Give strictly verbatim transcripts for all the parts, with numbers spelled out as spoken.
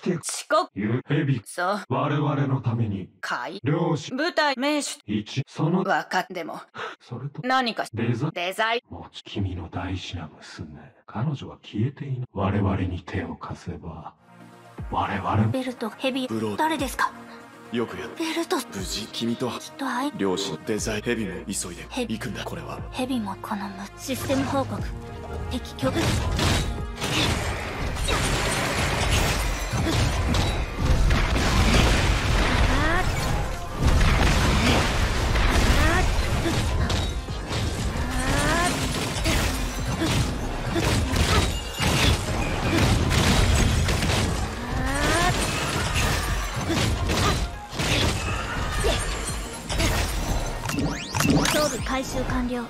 来て四国ゆえびそう我々のために海漁師舞台名手一その若でもそれと何かデザデザイン持ち君の大事な娘彼女は消えていない我々に手を貸せば我々ベルトヘビブロー誰ですかよくやるベルト無事君と愛両親デザインヘビも急いで行くんだこれはヘビもこのシステム報告敵拒否装備回収完了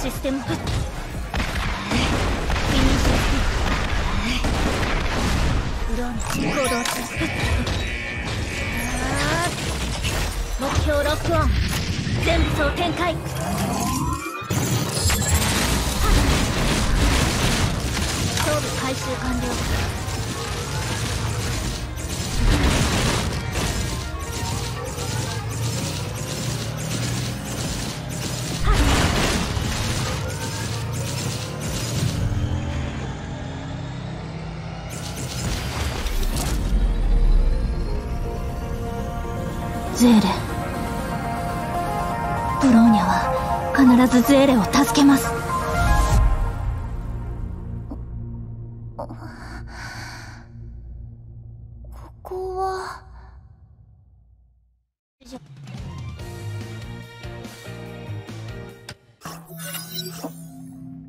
システムフッフィニッシュブローン行動中目標ロックオン全武装展開装備回収完了ゼーレブローニャは必ずゼーレを助けますここは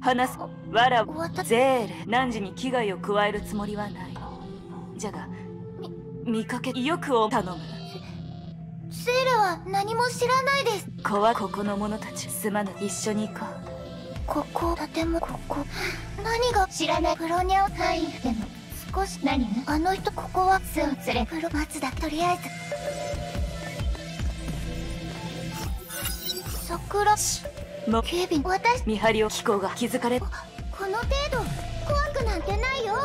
話すわらわゼーレ何時に危害を加えるつもりはないじゃが見かけよくを頼むゼーレは何も知らないです子はここの者たちすまぬ一緒に行こうここ建物ここ何が知らないプロニャオ隊員でも少し何あの人ここはすんすれプロ松だとりあえず桜市も警備私見張りを機構が気づかれこの程度怖くなんてないよ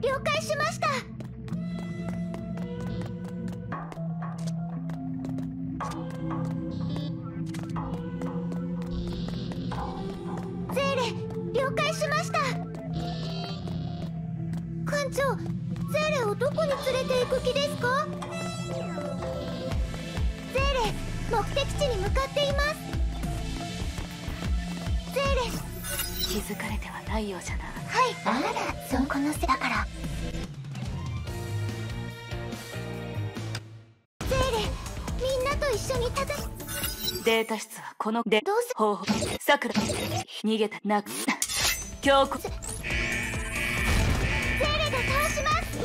了解しましたゼーレ了解しました艦長ゼーレをどこに連れて行く気ですかゼーレ目的地に向かっていますゼーレ気づかれてはないようじゃなはいあらそこのせだからゼーレみんなと一緒に戦いデータ室はこのでどうす方法さくら逃げたなく強固ゼーレが倒します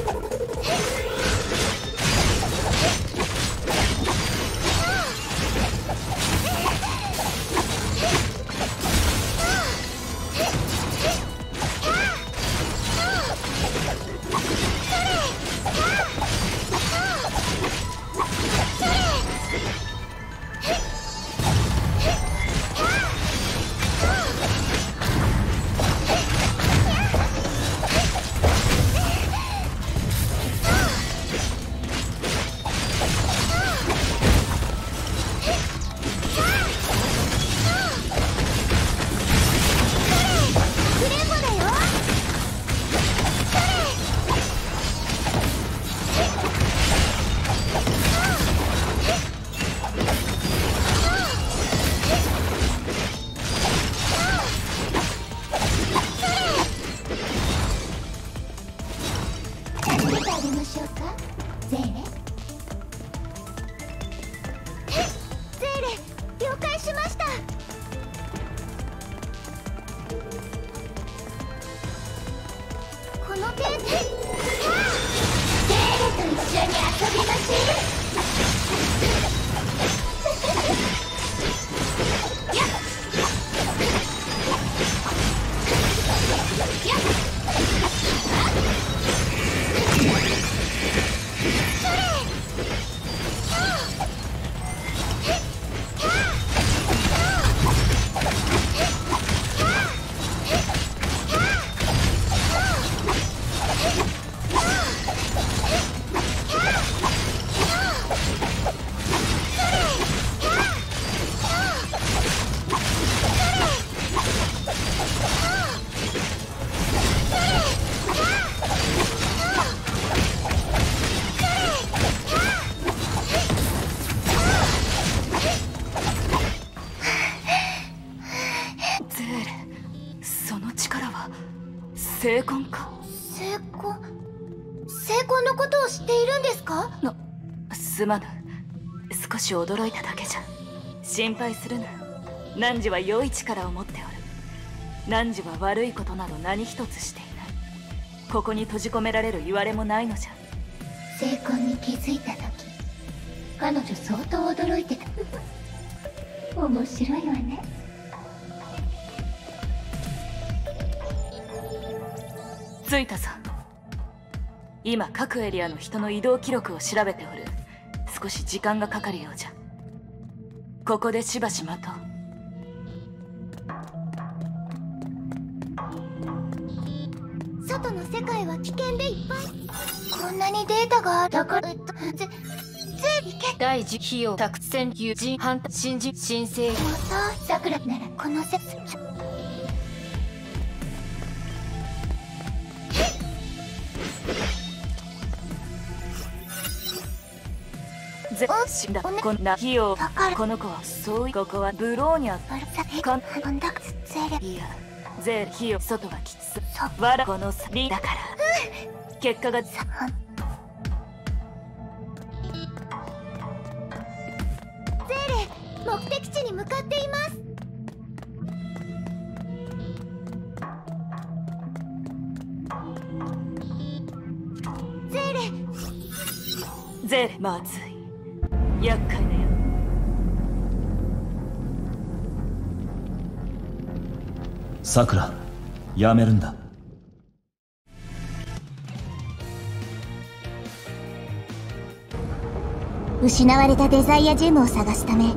成婚か。成婚、成婚のことを知っているんですか？な、すまぬ。少し驚いただけじゃ。心配するな。汝は良い力を持っておる。汝は悪いことなど何一つしていない。ここに閉じ込められるいわれもないのじゃ。成婚に気づいた時、彼女相当驚いてた。面白いわね。着いたぞ。今各エリアの人の移動記録を調べておる。少し時間がかかるようじゃ。ここでしばし待とう。外の世界は危険でいっぱい。こんなにデータがある。だから、えっと、ぜ、ぜひけ。だいじゅう費用託選求人反対新人申請。もうさ、桜ならこのせつ。ぜ、死んだ。こんな費用。だから、この子は、そうい、ここはブローニャ。バルサ、かん、かんだく、ゼレ。いや、ゼレ、費用、外はきつ。わらこのさりだから、うん、結果がさんゼーレ、目的地に向かっています。ゼーレ、ゼーレ、まずい。厄介だよ。さくら、やめるんだ。失われたデザイアジムを探すため、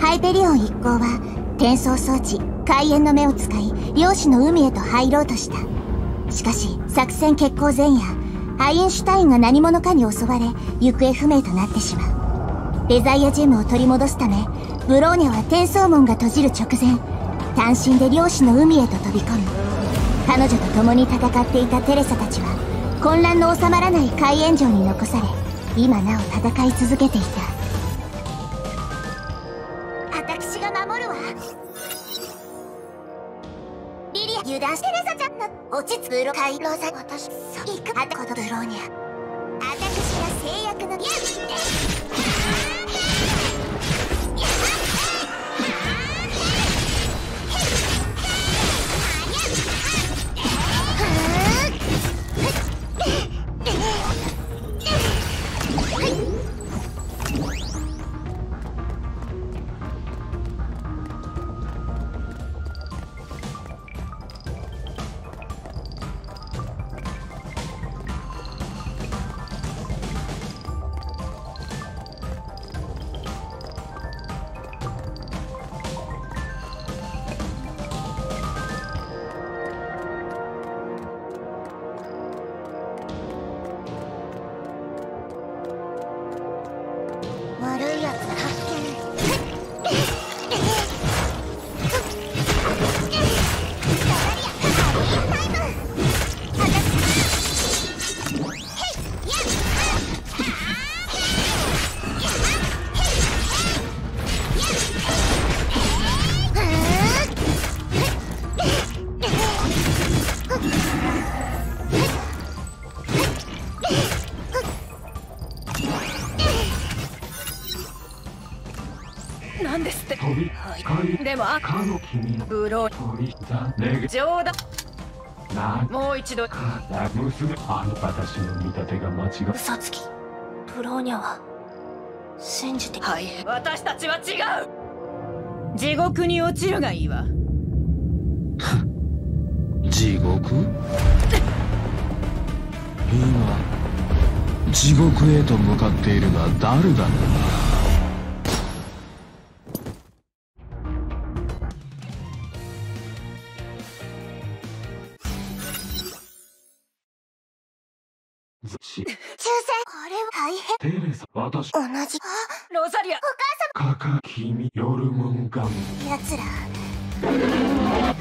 ハイペリオン一行は転送装置開演の目を使い漁師の海へと入ろうとした。しかし作戦決行前夜、アインシュタインが何者かに襲われ行方不明となってしまう。デザイアジムを取り戻すため、ブローニャは転送門が閉じる直前、単身で漁師の海へと飛び込む。彼女と共に戦っていたテレサたちは混乱の収まらない開演場に残され、今なお戦い続けていた。私が守るわ。リリア、油断してレサちゃんの落ち着くロカイロサ。私そ行くあたことブローニャ。私が制約のやブロー冗談。もう一度あの私の見立てが間違い。嘘つき。ブローニャは信じて。はい、私たちは違う。地獄に落ちるがいいわ。地獄。今地獄へと向かっているが誰だろうな。テレサ、私同じ。あ、ロザリア、お母様。かか君、ヨルモンガム。奴ら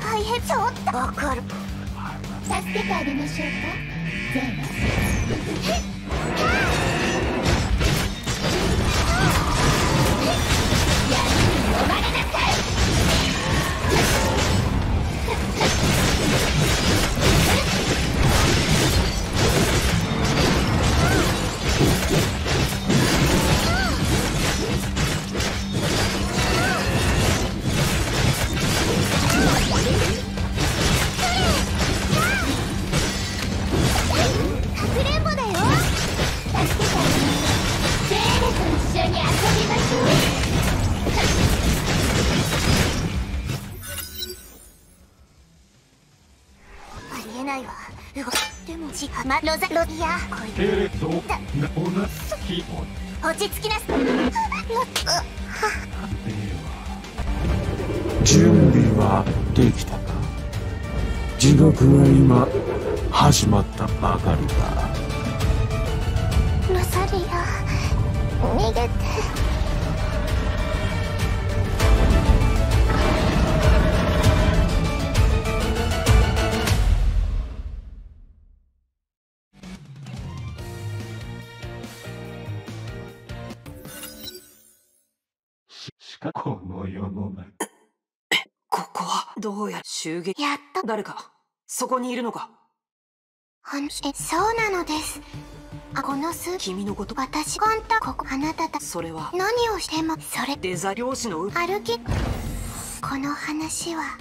大変。ちょっとわかる。助けてあげましょうか。ゼーレ。ちはまロザロイヤーけれどなおなすき落ち着きなす。準備はできたか。地獄は今始まったばかりだ。ロサリア逃げて。この世の中ここはどうやら襲撃やった誰かそこにいるのか。あのえそうなのです。あこの数君のこと私がんたここあなたたそれは何をしてもそれデザ漁師の歩きこの話は